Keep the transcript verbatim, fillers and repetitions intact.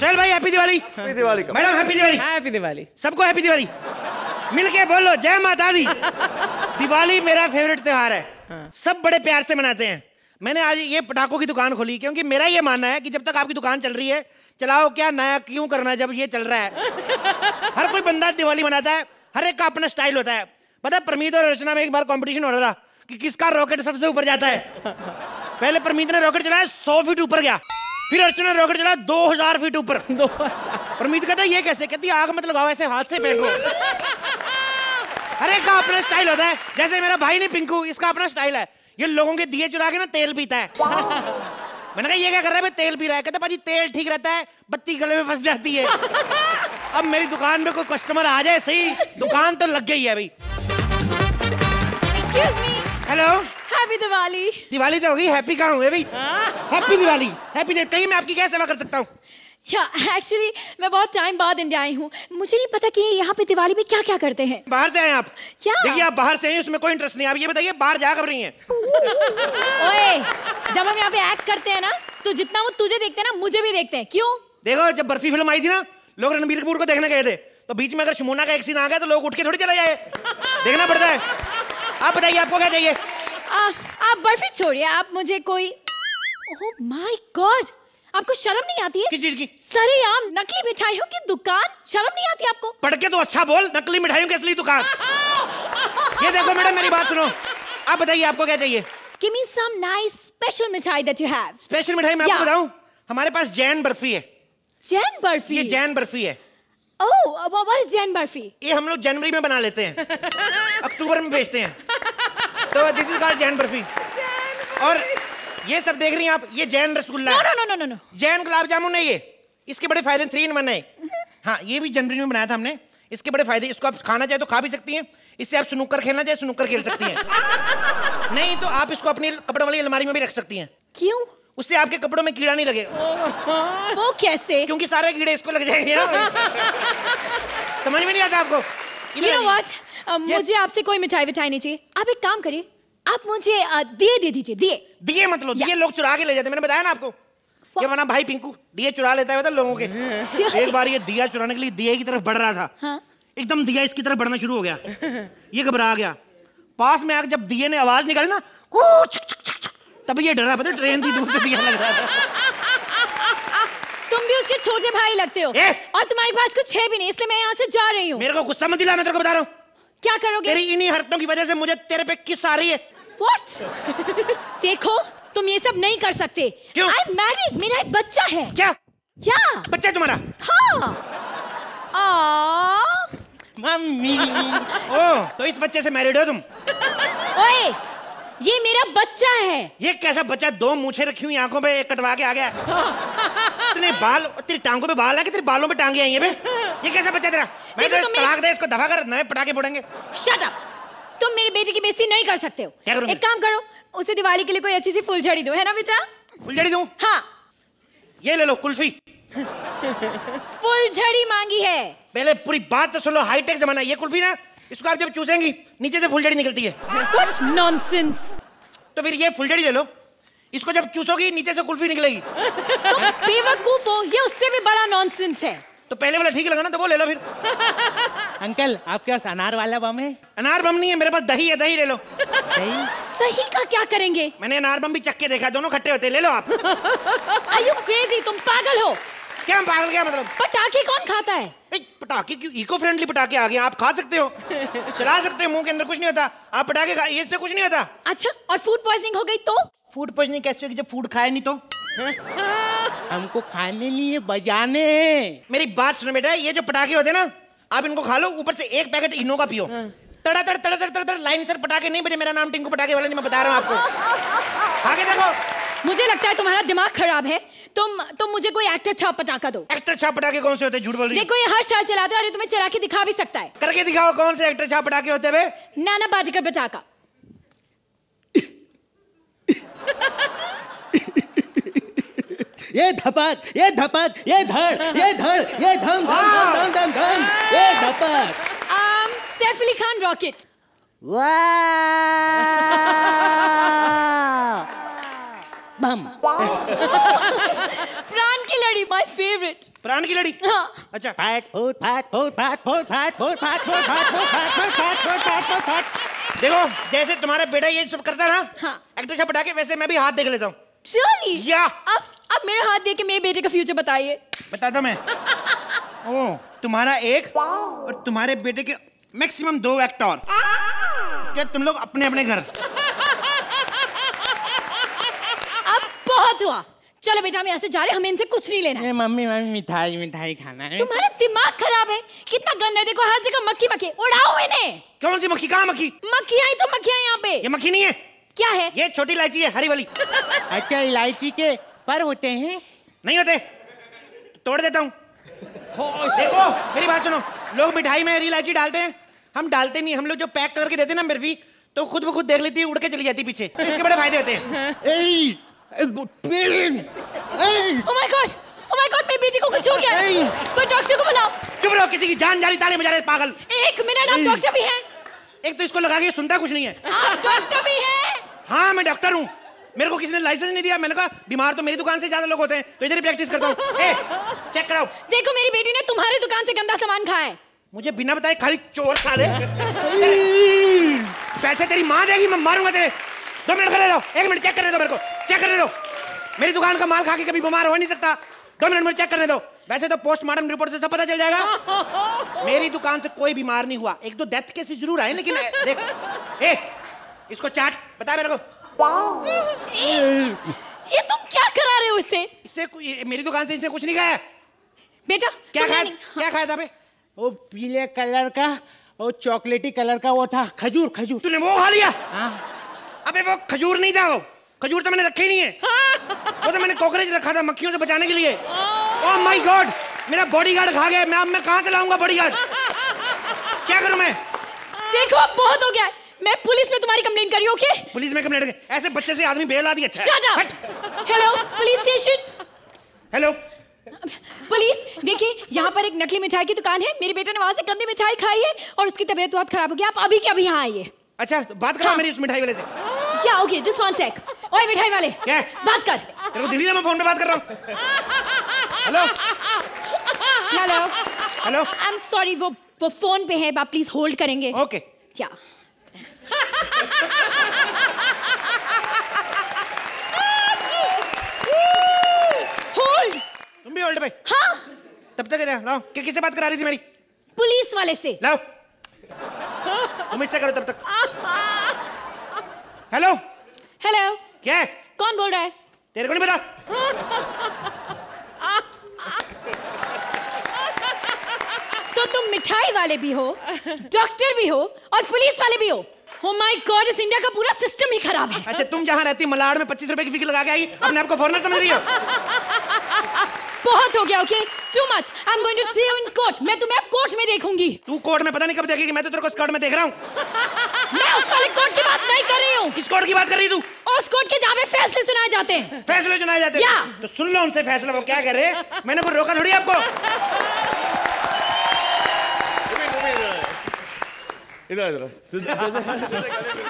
सोहेल भाई happy Diwali. Happy Diwali madam, happy Diwali. Happy Diwali सबको, happy Diwali. मिलके बोलो जय माता दी। दिवाली मेरा फेवरेट त्योहार है, हाँ। सब बड़े प्यार से मनाते हैं। मैंने आज ये पटाखों की दुकान खोली क्योंकि मेरा ये मानना है कि जब तक आपकी दुकान चल रही है, चलाओ क्या नया क्यों करना जब ये चल रहा है। हर कोई बंदा दिवाली मनाता है, हर एक का अपना स्टाइल होता है। पता है परमीत और रचना में एक बार कॉम्पिटिशन हो रहा था कि किसका रॉकेट सबसे ऊपर जाता है। पहले परमीत ने रॉकेट चलाया, सौ फीट ऊपर गया। फिर अर्चना रॉकेट चला दो हजार फीट ऊपर। परमीत कहता ये कैसे? कहती आग मत लगाओ, ऐसे हाथ से फेंको। अरे का अपना स्टाइल होता है, जैसे मेरा भाई नहीं पिंकू, इसका अपना स्टाइल है। ये लोगों के दिए चुरा के ना तेल पीता है। मैंने कहा ये क्या कर रहा है? मैं तेल पी रहा है। कहता भाजी तेल ठीक रहता है, बत्ती गले में फंस जाती है। अब मेरी दुकान में कोई कस्टमर आ जाए सही, दुकान तो लग गई है भाई। Hello, happy Diwali. दिवाली तो होगी, हैप्पी कहाँ हुए भाई? Happy Diwali, happy date. कहीं मैं आपकी क्या सेवा कर सकता हूँ? या एक्चुअली मैं बहुत टाइम बाद इंडिया आई हूँ, मुझे नहीं पता कि यहाँ पे दिवाली में क्या क्या करते हैं। बाहर से आए आप? क्या देखिए आप बाहर से हैं, उसमें कोई इंटरेस्ट नहीं। आप ये बताइए बाहर जा कर रही है? ओए, जब हम यहाँ पे एक्ट करते हैं ना तो जितना वो तुझे देखते हैं ना मुझे भी देखते हैं। क्यों? देखो जब बर्फी फिल्म आई थी ना, लोग रणबीर कपूर को देखने गए थे, तो बीच में अगर शमोना का एक सीन आ गया तो लोग उठ के थोड़ी चले जाए, देखना पड़ता है। आप बताइए आपको क्या चाहिए? आ, आप बर्फी छोड़िए, आप मुझे कोई। ओह माय गॉड, आपको शर्म नहीं आती है? किस चीज की? सरेआम नकली मिठाइयों की दुकान, शर्म नहीं आती आपको? पढ़ के तो अच्छा बोल, नकली मिठाइयों की असली दुकान। ये देखो मैडम मेरी बात सुनो, आप बताइए आपको क्या चाहिए? Give me some nice special मिठाई that you have. Special मिठाई मैं आपको बताऊं, हमारे पास जैन बर्फी है। जैन बर्फी? ये जैन बर्फी है। Oh what is Jain barfi? ये हम लोग जनवरी में बना लेते हैं, अक्टूबर में बेचते हैं। तो this is called Jain barfi. और ये सब देख रही हैं आप, ये Jain rasgulla. No no no no no, Jain gulab jamun है ये। इसके बड़े फायदे थ्री इन वन है। हाँ, ये भी जनवरी में बनाया था हमने। इसके बड़े फायदे, इसको आप खाना चाहे तो खा भी सकती हैं, इससे आप स्नूकर खेलना चाहे स्नूकर खेल सकती हैं। नहीं तो आप इसको अपनी कपड़ों वाली अलमारी में भी रख सकती हैं। क्यों? उससे आपके कपड़ों में कीड़ा नहीं लगेगा। वो कैसे? क्योंकि सारे कीड़े इसको लग जाएंगे ना। समझ में नहीं आता आपको? Uh, yes. मुझे आपसे कोई मिठाई विठाई नहीं चाहिए। आप एक काम करिए, आप मुझे दिए दे दीजिए। दिए दिए मतलब दिए लोग चुरा के ले जाते हैं, मैंने बताया ना आपको। ये बना भाई पिंकू दिए चुरा लेता है लोगों के। एक बार ये दिया चुराने के लिए दिए की तरफ बढ़ रहा था, हाँ? एकदम दिया इसकी तरफ बढ़ना शुरू हो गया। ये घबरा गया, पास में आकर जब दिए ने आवाज निकाली ना, तब ये डरा। पता ट्रेन थी, दूर से दिया लग रहा था। तुम भी उसके छोटे भाई लगते हो और तुम्हारे पास कुछ है भी नहीं, इसलिए मैं यहाँ से जा रही हूँ। मेरे को गुस्सा मत दिला, मैं तेरे को बता रहा हूँ। क्या करोगे? तेरी इन्हीं हरकतों की वजह से मुझे तेरे पे किस आ रही है। What? देखो तुम ये सब नहीं कर सकते। क्यों? I'm married, मेरा एक बच्चा है। क्या? क्या? बच्चा है तुम्हारा? हाँ। आह। मम्मी। ओह, तो इस बच्चे से मैरिड हो तुम? ओए, ये मेरा बच्चा है। ये कैसा बच्चा? दो मूछे रखी हुई आंखों पे, एक कटवा के आ गया। इतने बाल, तेरी टांगों पे बाल है कि तेरे बालों पे टांगे आई है बे? ये कैसा बच्चा तेरा? मैं तो तलाक दे इसको, दफा कर, नए पटाखे फोड़ेंगे। शट अप, तुम मेरे बेटे की बेइज्जती नहीं कर सकते हो। क्या करूं? एक काम करो, उसे दिवाली के लिए कोई अच्छी सी फुलझड़ी दो, है ना बेटा? फुलझड़ी दूं? हाँ। ये ले लो कुल्फी। फुलझड़ी मांगी है। पहले पूरी बात तो सुन लो, हाईटेक जमाना। ये कुल्फी ना, इसको आप जब चूसेंगी नीचे से फुलझड़ी निकलती है। What nonsense. तो फिर ये फुलझड़ी ले लो, इसको जब चूसोगी नीचे से कुल्फी निकलेगी। तुम बेवकूफ हो, ये उससे भी बड़ा नॉनसेंस है। तो पहले वाला ठीक लगा ना, तो वो ले लो फिर। अंकल आपके पास अनार वाला बम है? अनार बम नहीं है मेरे पास, दही है, दही ले लो। दही? दही का क्या करेंगे? मैंने अनार बम भी चख के देखा, दोनों खट्टे होते हैं, ले लो आप। Are you crazy? तुम पागल हो क्या? पागल क्या मतलब? पटाखे कौन खाता है? पटाखे क्यों? इको फ्रेंडली पटाखे आ गए, आप खा सकते हो, चला सकते हो, मुंह के अंदर कुछ नहीं होता। आप पटाखे खा, इससे कुछ नहीं होता। अच्छा, और फूड पॉइजनिंग हो गई तो? फूड पॉइजनिंग कैसे होगी जब फूड खाया नहीं तो? हमको खाने लिए बजाने। मेरी बात सुनो बेटा, ये जो पटाखे होते हैं ना, आप इनको खा लो, ऊपर से एक पैकेट इनो का पियो। तड़ा तड़ तड़ तड़ तड़ लाइन सर पटाखे नहीं बजे। मेरा नाम टिंकू पटाखे वाला नहीं, मैं बता रहा हूँ आपको। आगे देखो, मुझे लगता है तुम्हारा दिमाग खराब है। तुम तुम मुझे कोई एक्टर छाप पटाखा दो। एक्टर छाप पटाखे कौन से होते? झूठ बोल रही। देखो ये हर साल चलाते हो, अरे तुम्हें चला के दिखा भी सकता है। करके दिखाओ कौन से एक्टर छाप पटाखे होते हैं? नाना बाजीगर पटाखा। ये धपाक, ये धपाक, ये धड़, ये धड़, ये धम धम धम धम धम, ये धपाक। um Saif Ali Khan rocket. वाह बम। प्राण की Ladi, my favorite. Pran ki Ladi. हाँ. अच्छा. Pat, pot, pat, pot, pat, pot, pat, pot, pat, pot, pat, pot, pat, pot, pat, pot, pat, pot, pat. देखो, जैसे तुम्हारा बेटा ये सब करता है ना. हाँ. एक्ट्रेस पटा के वैसे मैं भी हाथ देख लेता हूँ. Surely. Yeah. अब अब मेरा हाथ देख के मेरे बेटे का future बताइए. बताता मैं. ओह, तुम्हारा एक और तुम्हारे बेटे के maximum दो actor. इसके तुम लोग अपने अपने घर. अब बहुत हुआ. चलो बेटा हम यहाँ से जा रहे हैं, हमें इनसे कुछ नहीं लेना है। मम्मी मम्मी मिठाई मिठाई खाना है। तुम्हारा दिमाग खराब है, कितना गंदा है, देखो हर जगह मक्खी मक्खी। उड़ाओ इन्हें। कौन सी मक्खी, कहाँ मक्खी? मक्खी आई तो मक्खी है यहाँ पे। ये मक्खी नहीं है। क्या है? ये छोटी इलायची है, हरी वाली। अच्छा, इलायची के पर होते हैं? नहीं होते, तोड़ देता हूँ। देखो मेरी बात सुनो, लोग मिठाई में हरी इलायची डालते हैं, हम डालते नहीं। हम लोग जो पैक करके देते ना बर्फी, तो खुद ब खुद देख लेती है, उड़ के चली जाती पीछे। इसके बड़े फायदे होते हैं। Oh my God! Oh my God! मेरे बेटे को कुछ हो गया है। कोई डॉक्टर को बुलाओ। चुप रहो, किसी की जान जा रही, ताली बजा रहे पागल। एक मिनट, आप डॉक्टर भी हैं? एक तो इसको लगा कि सुनता कुछ नहीं है। आप डॉक्टर भी हैं? हाँ मैं डॉक्टर हूँ। मेरे को किसी ने लाइसेंस नहीं दिया, मैंने कहा बीमार तो मेरी दुकान से ज्यादा लोग होते हैं, तो इधर ही प्रैक्टिस करता हूँ। चेक कराओ। देखो मेरी बेटी ने तुम्हारी दुकान से गंदा सामान खाया है। मुझे बिना बताए खाली चोर खा ले। पैसे तेरी माँ देगी, मैं मारूंगा तेरे। दो मिनट खड़े रहो, एक मिनट चेक करने दो मेरे को, चेक करने दो। मेरी दुकान का माल खा के कभी बीमार हो नहीं सकता। दो मिनट में चेक करने दो। वैसे तो पोस्टमार्टम रिपोर्ट से सब पता चल जाएगा। मेरी दुकान से कोई बीमार नहीं हुआ, एक दो डेथ केस जरूर आए, लेकिन देख, ए, इसको चाट, बता मेरे को। ये तुम क्या करा रहे हो इससे? इससे मेरी दुकान से इसने कुछ नहीं खाया बेटा। क्या खाया? क्या खाया था बे? वो पीले कलर का और चॉकलेटी कलर का वो था, खजूर। खजूर तूने वो खा लिया? अबे वो खजूर नहीं था, वो खजूर तो मैंने रखे ही नहीं है। वो तो मैंने कॉकरोच रखा था मक्खियों से बचाने के लिए। ओह माय गॉड, मेरा बॉडीगार्ड खा गया। मैं अब मैं कहाँ से लाऊंगा बॉडीगार्ड? क्या करूँ मैं? देखो अब बहुत हो गया, मैं पुलिस में तुम्हारी कंप्लेंट करी। ओके, पुलिस में कंप्लेंट कर। ऐसे बच्चे से आदमी बेल आती है। Shut up. Hello police station. Hello police, देखिए यहाँ पर एक नकली मिठाई की दुकान है, मेरे बेटे ने वहाँ से गंदी मिठाई खाई है और उसकी तबीयत बहुत खराब हो गई। आप अभी के अभी यहाँ आइए। अच्छा बात करो मेरी उस मिठाई वाले से। Yeah, okay, just one sec. ओए मिठाई वाले, क्या बात कर? तेरे को दिल्ली में मैं फोन पे बात कर रहा हूँ। Hello hello hello. I'm sorry, वो वो फोन पे है, आप प्लीज होल्ड करेंगे? Okay. क्या? होल्ड। तुम भी होल्ड पे? हाँ। तब तक क्या लाओ? कि किससे बात करा रही थी मेरी? पुलिस वाले से। लाओ। तुम इससे करो तब तक। Hello hello. क्या है? कौन बोल रहा है? तेरे को नहीं पता? तो तुम मिठाई वाले भी हो, डॉक्टर भी हो और पुलिस वाले भी हो। Oh my God, इस इंडिया का पूरा सिस्टम ही खराब है। अच्छा तुम जहाँ रहती मलाड में पच्चीस रुपए की फीस लगा के आई, अपने आप को फॉरेनर समझ रही हो? बहुत हो गया। Okay, too much. I am going to see you in court. मैं तुम्हें अब कोर्ट में देखूंगी। तू कोर्ट में पता नहीं कब देखेगी, मैं तो तेरे को स्कर्ट में देख रहा हूँ। मैं उस वाले कोर्ट की बात नहीं कर रही हूँ। किस कोर्ट की बात कर रही तू? उस कोर्ट के जहाँ पे फैसले सुनाए जाते हैं। फैसले सुनाए जाते हैं? या। तो सुन लो उनसे फैसला, वो क्या कर रहे हैं। मैंने कोई रोका थोड़ी आपको। इधर इधर।